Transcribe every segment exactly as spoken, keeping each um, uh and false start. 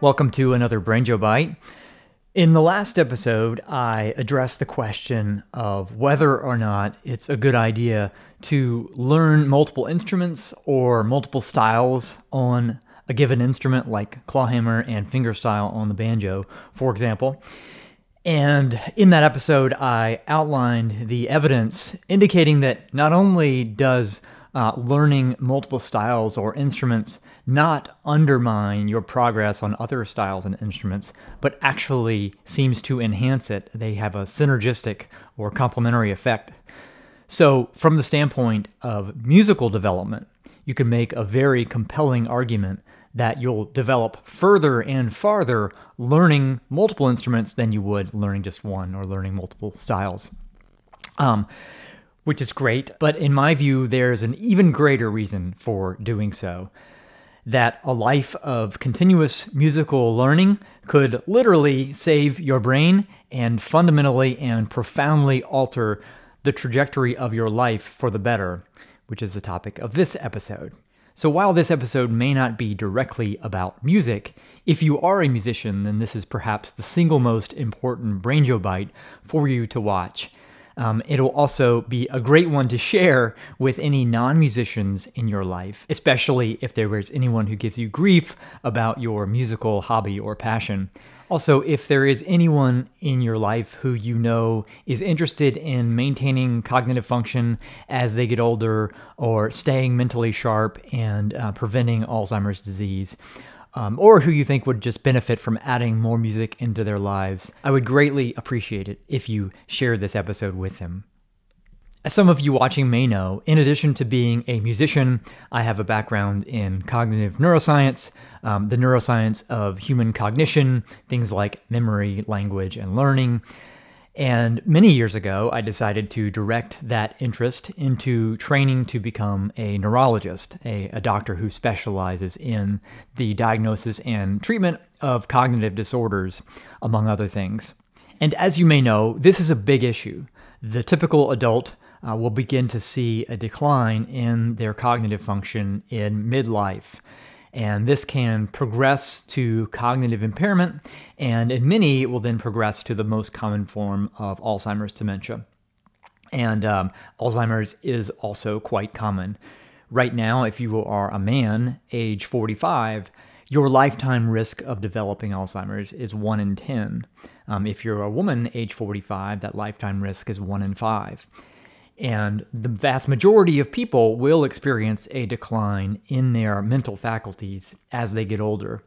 Welcome to another Brainjo Bite. In the last episode, I addressed the question of whether or not it's a good idea to learn multiple instruments or multiple styles on a given instrument, like clawhammer and fingerstyle on the banjo, for example. And in that episode, I outlined the evidence indicating that not only does uh, learning multiple styles or instruments not undermine your progress on other styles and instruments, but actually seems to enhance it. They have a synergistic or complementary effect. So from the standpoint of musical development, you can make a very compelling argument that you'll develop further and farther learning multiple instruments than you would learning just one or learning multiple styles, um, which is great. But in my view, there's an even greater reason for doing so, that a life of continuous musical learning could literally save your brain and fundamentally and profoundly alter the trajectory of your life for the better, which is the topic of this episode. So while this episode may not be directly about music, if you are a musician, then this is perhaps the single most important Brainjo Bite for you to watch. Um, it'll also be a great one to share with any non-musicians in your life, especially if there was anyone who gives you grief about your musical hobby or passion. Also, if there is anyone in your life who you know is interested in maintaining cognitive function as they get older or staying mentally sharp and uh, preventing Alzheimer's disease, um, or who you think would just benefit from adding more music into their lives, I would greatly appreciate it if you share this episode with them. As some of you watching may know, in addition to being a musician, I have a background in cognitive neuroscience, um, the neuroscience of human cognition, things like memory, language, and learning. And many years ago, I decided to direct that interest into training to become a neurologist, a, a doctor who specializes in the diagnosis and treatment of cognitive disorders, among other things. And as you may know, this is a big issue. The typical adult Uh, will begin to see a decline in their cognitive function in midlife. And this can progress to cognitive impairment, and in many, it will then progress to the most common form of Alzheimer's dementia. And um, Alzheimer's is also quite common. Right now, if you are a man, age forty-five, your lifetime risk of developing Alzheimer's is one in ten. Um, if you're a woman, age forty-five, that lifetime risk is one in five. And the vast majority of people will experience a decline in their mental faculties as they get older,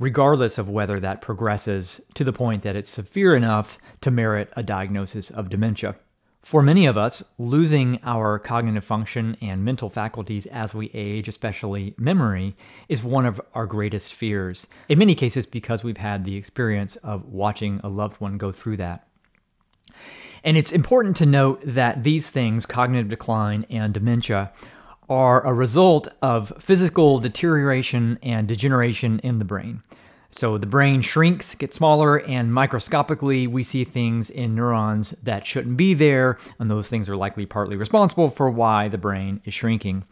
regardless of whether that progresses to the point that it's severe enough to merit a diagnosis of dementia. For many of us, losing our cognitive function and mental faculties as we age, especially memory, is one of our greatest fears, in many cases because we've had the experience of watching a loved one go through that. And it's important to note that these things, cognitive decline and dementia, are a result of physical deterioration and degeneration in the brain. So the brain shrinks, gets smaller, and microscopically we see things in neurons that shouldn't be there, and those things are likely partly responsible for why the brain is shrinking.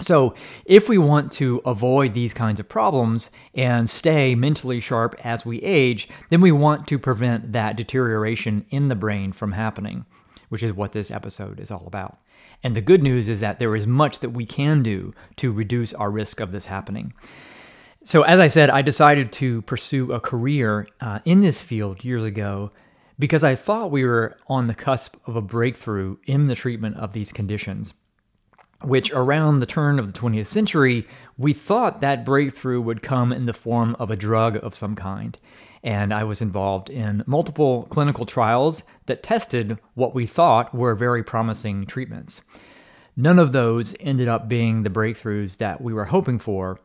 So if we want to avoid these kinds of problems and stay mentally sharp as we age, then we want to prevent that deterioration in the brain from happening, which is what this episode is all about. And the good news is that there is much that we can do to reduce our risk of this happening. So as I said, I decided to pursue a career uh, in this field years ago because I thought we were on the cusp of a breakthrough in the treatment of these conditions, which around the turn of the twentieth century, we thought that breakthrough would come in the form of a drug of some kind. And I was involved in multiple clinical trials that tested what we thought were very promising treatments. None of those ended up being the breakthroughs that we were hoping for,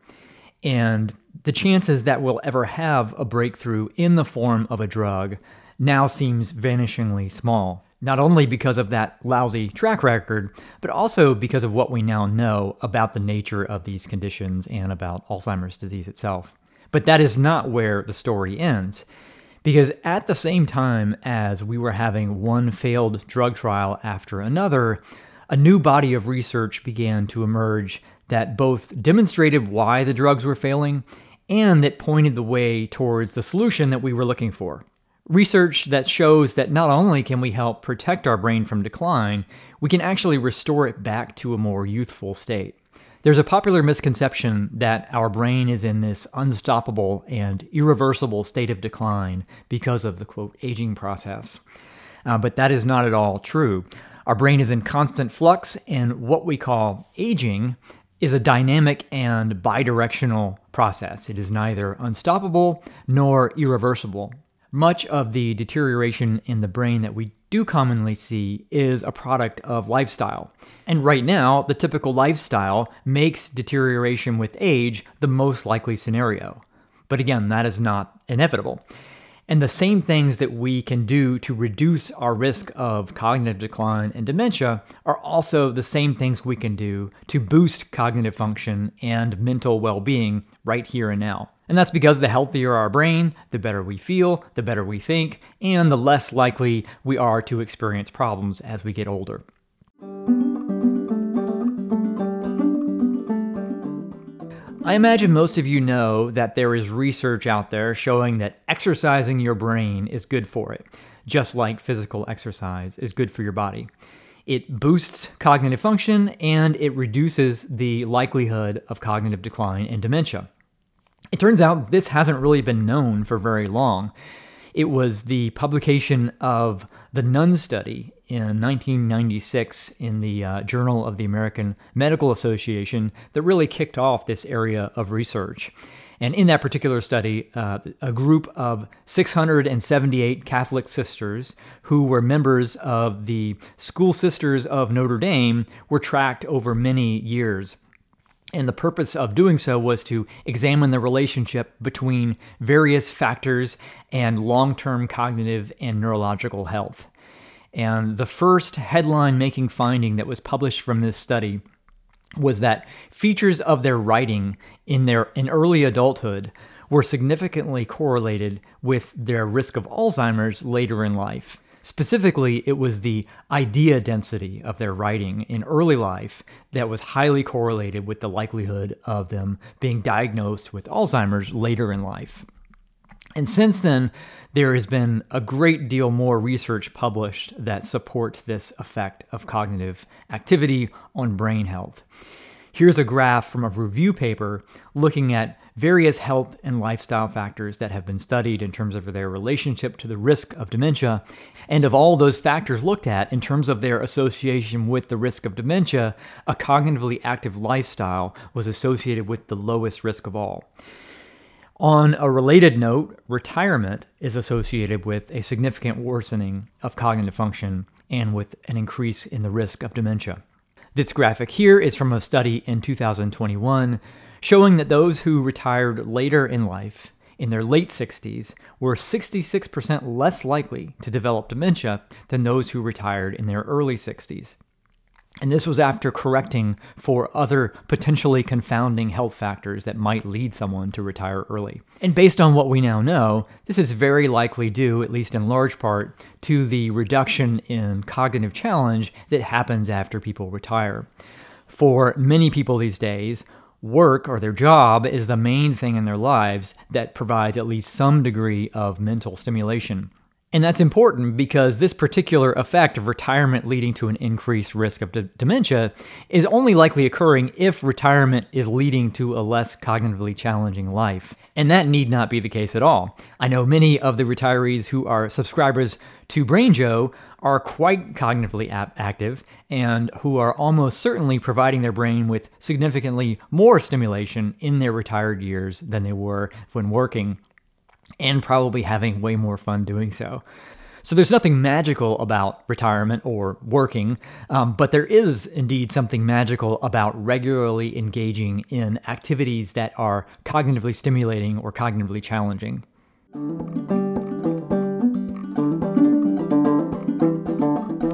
and the chances that we'll ever have a breakthrough in the form of a drug now seems vanishingly small. Not only because of that lousy track record, but also because of what we now know about the nature of these conditions and about Alzheimer's disease itself. But that is not where the story ends, because at the same time as we were having one failed drug trial after another, a new body of research began to emerge that both demonstrated why the drugs were failing and that pointed the way towards the solution that we were looking for. Research that shows that not only can we help protect our brain from decline, we can actually restore it back to a more youthful state. There's a popular misconception that our brain is in this unstoppable and irreversible state of decline because of the, quote, aging process. Uh, but that is not at all true. Our brain is in constant flux, and what we call aging is a dynamic and bidirectional process. It is neither unstoppable nor irreversible. Much of the deterioration in the brain that we do commonly see is a product of lifestyle. And right now, the typical lifestyle makes deterioration with age the most likely scenario. But again, that is not inevitable. And the same things that we can do to reduce our risk of cognitive decline and dementia are also the same things we can do to boost cognitive function and mental well-being right here and now. And that's because the healthier our brain, the better we feel, the better we think, and the less likely we are to experience problems as we get older. I imagine most of you know that there is research out there showing that exercising your brain is good for it, just like physical exercise is good for your body. It boosts cognitive function and it reduces the likelihood of cognitive decline and dementia. It turns out this hasn't really been known for very long. It was the publication of the Nun Study in nineteen ninety-six in the uh, Journal of the American Medical Association that really kicked off this area of research. And in that particular study, uh, a group of six hundred seventy-eight Catholic sisters who were members of the School Sisters of Notre Dame were tracked over many years. And the purpose of doing so was to examine the relationship between various factors and long-term cognitive and neurological health. And the first headline-making finding that was published from this study was that features of their writing in their in early adulthood were significantly correlated with their risk of Alzheimer's later in life. Specifically, it was the idea density of their writing in early life that was highly correlated with the likelihood of them being diagnosed with Alzheimer's later in life. And since then, there has been a great deal more research published that supports this effect of cognitive activity on brain health. Here's a graph from a review paper looking at various health and lifestyle factors that have been studied in terms of their relationship to the risk of dementia. And of all those factors looked at in terms of their association with the risk of dementia, a cognitively active lifestyle was associated with the lowest risk of all. On a related note, retirement is associated with a significant worsening of cognitive function and with an increase in the risk of dementia. This graphic here is from a study in two thousand twenty-one showing that those who retired later in life, in their late sixties, were sixty-six percent less likely to develop dementia than those who retired in their early sixties. And this was after correcting for other potentially confounding health factors that might lead someone to retire early. And based on what we now know, this is very likely due, at least in large part, to the reduction in cognitive challenge that happens after people retire. For many people these days, work or their job is the main thing in their lives that provides at least some degree of mental stimulation. And that's important because this particular effect of retirement leading to an increased risk of de dementia is only likely occurring if retirement is leading to a less cognitively challenging life. And that need not be the case at all. I know many of the retirees who are subscribers to Brainjo are quite cognitively active and who are almost certainly providing their brain with significantly more stimulation in their retired years than they were when working, and probably having way more fun doing so. So there's nothing magical about retirement or working, um, but there is indeed something magical about regularly engaging in activities that are cognitively stimulating or cognitively challenging.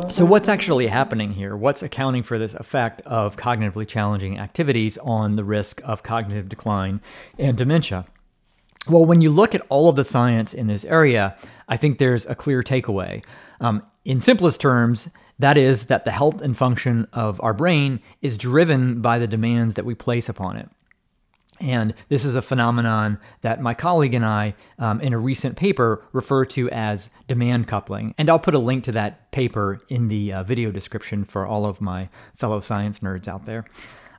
So what's actually happening here? What's accounting for this effect of cognitively challenging activities on the risk of cognitive decline and dementia? Well, when you look at all of the science in this area, I think there's a clear takeaway. Um, in simplest terms, that is that the health and function of our brain is driven by the demands that we place upon it. And this is a phenomenon that my colleague and I, um, in a recent paper, refer to as demand coupling. And I'll put a link to that paper in the uh, video description for all of my fellow science nerds out there.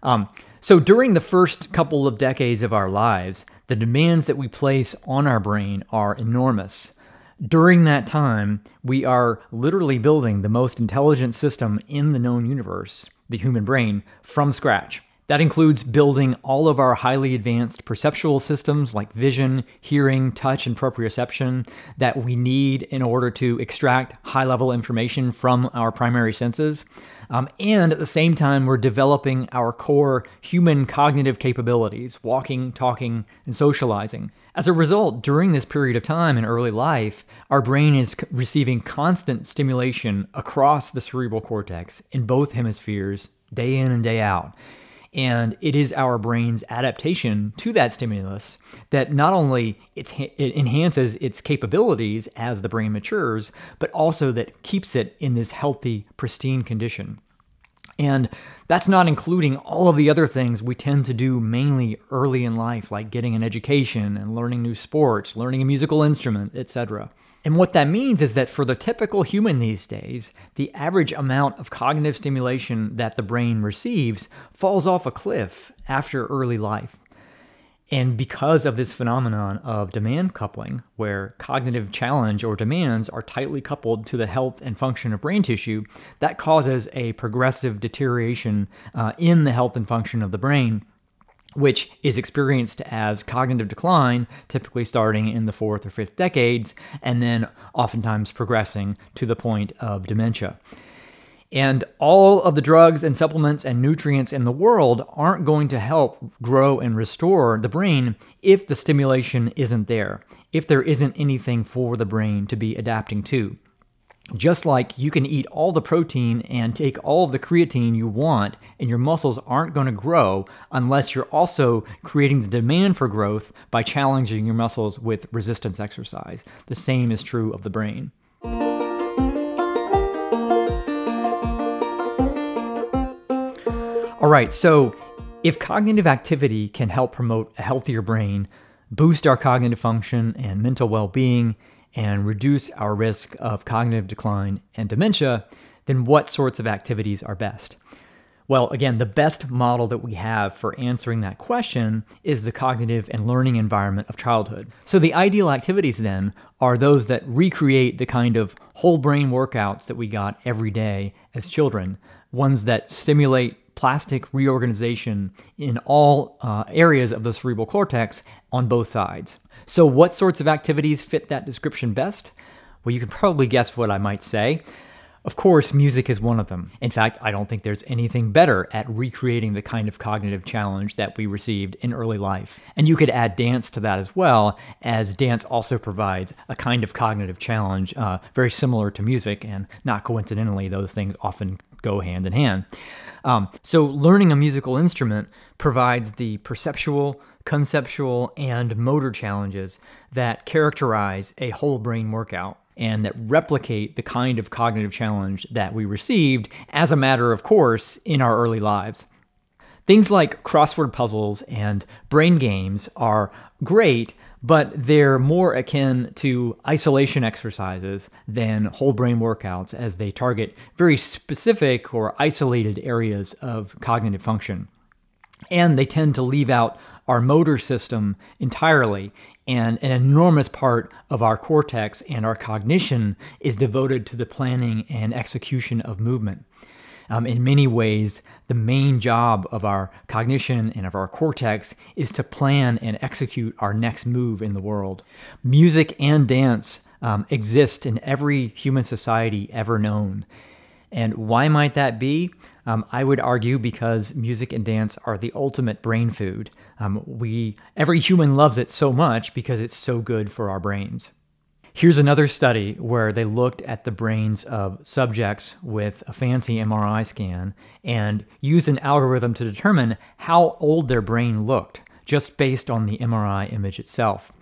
Um, so during the first couple of decades of our lives, the demands that we place on our brain are enormous. During that time, we are literally building the most intelligent system in the known universe, the human brain, from scratch. That includes building all of our highly advanced perceptual systems like vision, hearing, touch, and proprioception that we need in order to extract high-level information from our primary senses. Um, and at the same time, we're developing our core human cognitive capabilities, walking, talking, and socializing. As a result, during this period of time in early life, our brain is receiving constant stimulation across the cerebral cortex in both hemispheres, day in and day out. And it is our brain's adaptation to that stimulus that not only it's, it enhances its capabilities as the brain matures, but also that keeps it in this healthy, pristine condition. And that's not including all of the other things we tend to do mainly early in life, like getting an education and learning new sports, learning a musical instrument, et cetera. And what that means is that for the typical human these days, the average amount of cognitive stimulation that the brain receives falls off a cliff after early life. And because of this phenomenon of demand coupling, where cognitive challenge or demands are tightly coupled to the health and function of brain tissue, that causes a progressive deterioration uh, in the health and function of the brain, which is experienced as cognitive decline, typically starting in the fourth or fifth decades, and then oftentimes progressing to the point of dementia. And all of the drugs and supplements and nutrients in the world aren't going to help grow and restore the brain if the stimulation isn't there, if there isn't anything for the brain to be adapting to. Just like you can eat all the protein and take all of the creatine you want, and your muscles aren't going to grow unless you're also creating the demand for growth by challenging your muscles with resistance exercise. The same is true of the brain. All right, so if cognitive activity can help promote a healthier brain, boost our cognitive function and mental well-being, and reduce our risk of cognitive decline and dementia, then what sorts of activities are best? Well, again, the best model that we have for answering that question is the cognitive and learning environment of childhood. So the ideal activities then are those that recreate the kind of whole brain workouts that we got every day as children, ones that stimulate plastic reorganization in all uh, areas of the cerebral cortex on both sides. So what sorts of activities fit that description best? Well, you can probably guess what I might say. Of course, music is one of them. In fact, I don't think there's anything better at recreating the kind of cognitive challenge that we received in early life. And you could add dance to that as well, as dance also provides a kind of cognitive challenge uh, very similar to music, and not coincidentally, those things often go hand in hand. Um, so learning a musical instrument provides the perceptual, conceptual, and motor challenges that characterize a whole brain workout and that replicate the kind of cognitive challenge that we received as a matter of course in our early lives. Things like crossword puzzles and brain games are great, but they're more akin to isolation exercises than whole brain workouts, as they target very specific or isolated areas of cognitive function. And they tend to leave out our motor system entirely, and an enormous part of our cortex and our cognition is devoted to the planning and execution of movement. Um, in many ways, the main job of our cognition and of our cortex is to plan and execute our next move in the world. Music and dance um, exist in every human society ever known. And why might that be? Um, I would argue because music and dance are the ultimate brain food. Um, we, every human loves it so much because it's so good for our brains. Here's another study where they looked at the brains of subjects with a fancy M R I scan and used an algorithm to determine how old their brain looked just based on the M R I image itself.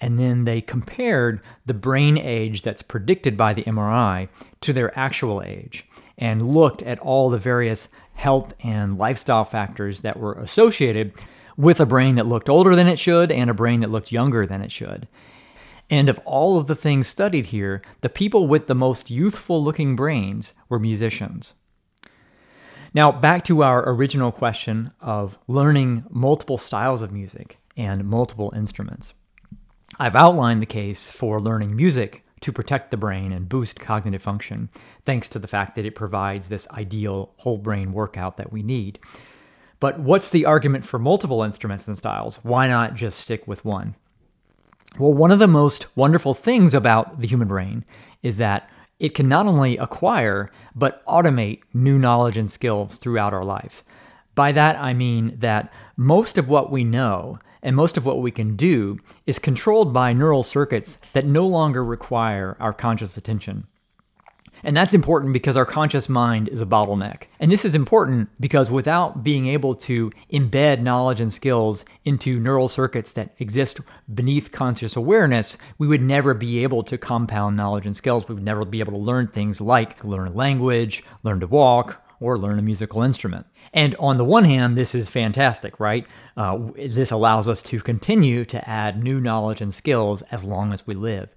And then they compared the brain age that's predicted by the M R I to their actual age and looked at all the various health and lifestyle factors that were associated with a brain that looked older than it should and a brain that looked younger than it should. And of all of the things studied here, the people with the most youthful-looking brains were musicians. Now, back to our original question of learning multiple styles of music and multiple instruments. I've outlined the case for learning music to protect the brain and boost cognitive function, thanks to the fact that it provides this ideal whole brain workout that we need. But what's the argument for multiple instruments and styles? Why not just stick with one? Well, one of the most wonderful things about the human brain is that it can not only acquire, but automate new knowledge and skills throughout our lives. By that, I mean that most of what we know and most of what we can do is controlled by neural circuits that no longer require our conscious attention. And that's important because our conscious mind is a bottleneck. And this is important because without being able to embed knowledge and skills into neural circuits that exist beneath conscious awareness, we would never be able to compound knowledge and skills. We would never be able to learn things like learn a language, learn to walk, or learn a musical instrument. And on the one hand, this is fantastic, right? Uh, this allows us to continue to add new knowledge and skills as long as we live.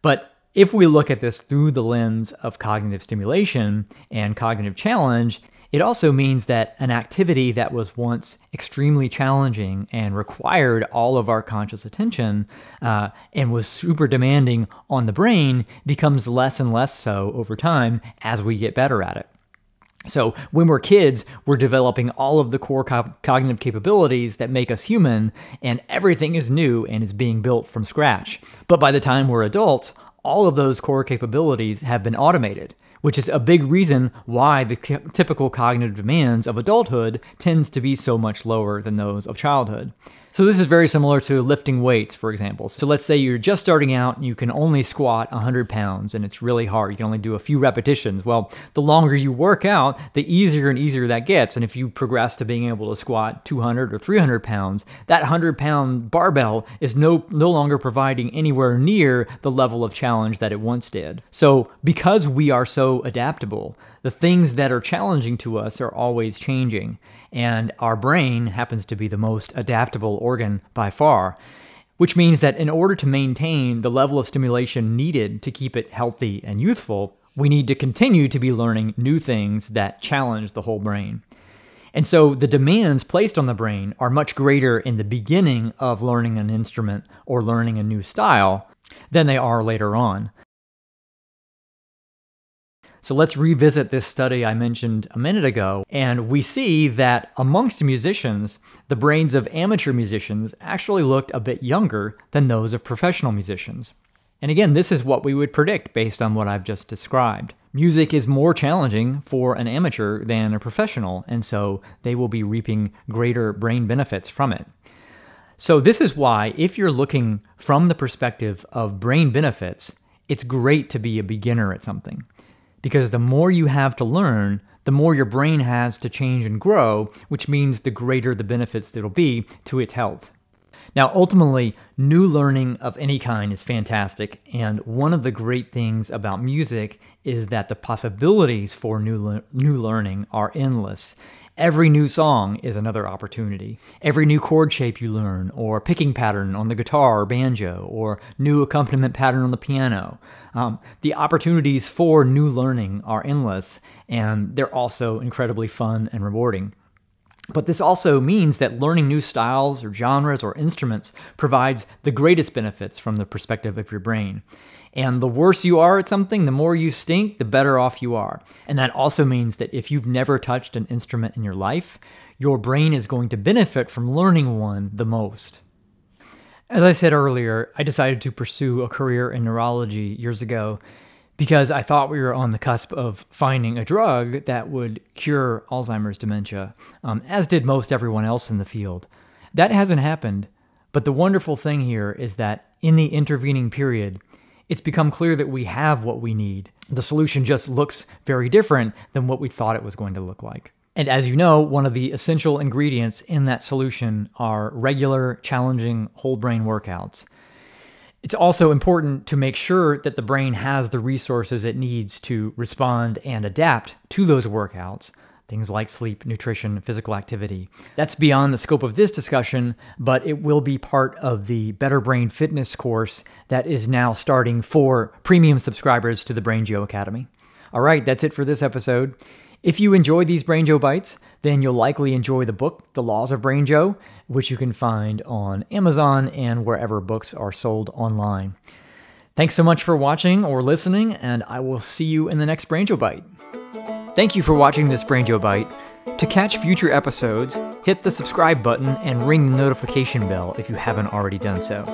But if we look at this through the lens of cognitive stimulation and cognitive challenge, it also means that an activity that was once extremely challenging and required all of our conscious attention uh, and was super demanding on the brain becomes less and less so over time as we get better at it. So when we're kids, we're developing all of the core co- cognitive capabilities that make us human, and everything is new and is being built from scratch. But by the time we're adults, all of those core capabilities have been automated, which is a big reason why the typical cognitive demands of adulthood tends to be so much lower than those of childhood. So this is very similar to lifting weights, for example. So let's say you're just starting out and you can only squat one hundred pounds and it's really hard. You can only do a few repetitions. Well, the longer you work out, the easier and easier that gets. And if you progress to being able to squat two hundred or three hundred pounds, that one hundred pound barbell is no, no longer providing anywhere near the level of challenge that it once did. So because we are so adaptable, the things that are challenging to us are always changing, and our brain happens to be the most adaptable organ by far, which means that in order to maintain the level of stimulation needed to keep it healthy and youthful, we need to continue to be learning new things that challenge the whole brain. And so the demands placed on the brain are much greater in the beginning of learning an instrument or learning a new style than they are later on. So let's revisit this study I mentioned a minute ago, and we see that amongst musicians, the brains of amateur musicians actually looked a bit younger than those of professional musicians. And again, this is what we would predict based on what I've just described. Music is more challenging for an amateur than a professional, and so they will be reaping greater brain benefits from it. So this is why, if you're looking from the perspective of brain benefits, it's great to be a beginner at something. Because the more you have to learn, the more your brain has to change and grow, which means the greater the benefits that'll be to its health. Now, ultimately, new learning of any kind is fantastic, and one of the great things about music is that the possibilities for new, le new learning are endless. Every new song is another opportunity. Every new chord shape you learn, or picking pattern on the guitar or banjo, or new accompaniment pattern on the piano. Um, the opportunities for new learning are endless, and they're also incredibly fun and rewarding. But this also means that learning new styles or genres or instruments provides the greatest benefits from the perspective of your brain. And the worse you are at something, the more you stink, the better off you are. And that also means that if you've never touched an instrument in your life, your brain is going to benefit from learning one the most. As I said earlier, I decided to pursue a career in neurology years ago because I thought we were on the cusp of finding a drug that would cure Alzheimer's dementia, um, as did most everyone else in the field. That hasn't happened, but the wonderful thing here is that in the intervening period, it's become clear that we have what we need. The solution just looks very different than what we thought it was going to look like. And as you know, one of the essential ingredients in that solution are regular, challenging whole brain workouts. It's also important to make sure that the brain has the resources it needs to respond and adapt to those workouts, things like sleep, nutrition, physical activity. That's beyond the scope of this discussion, but it will be part of the Better Brain Fitness course that is now starting for premium subscribers to the Brainjo Academy. All right, that's it for this episode. If you enjoy these Brainjo Bites, then you'll likely enjoy the book, The Laws of Brainjo, which you can find on Amazon and wherever books are sold online. Thanks so much for watching or listening, and I will see you in the next Brainjo Bite. Thank you for watching this Brainjo Bite. To catch future episodes, hit the subscribe button and ring the notification bell if you haven't already done so.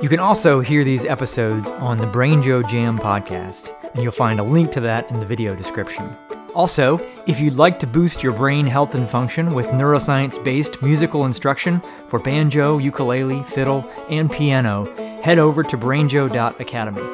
You can also hear these episodes on the Brainjo Jam podcast, and you'll find a link to that in the video description. Also, if you'd like to boost your brain health and function with neuroscience-based musical instruction for banjo, ukulele, fiddle, and piano, head over to brainjo dot academy.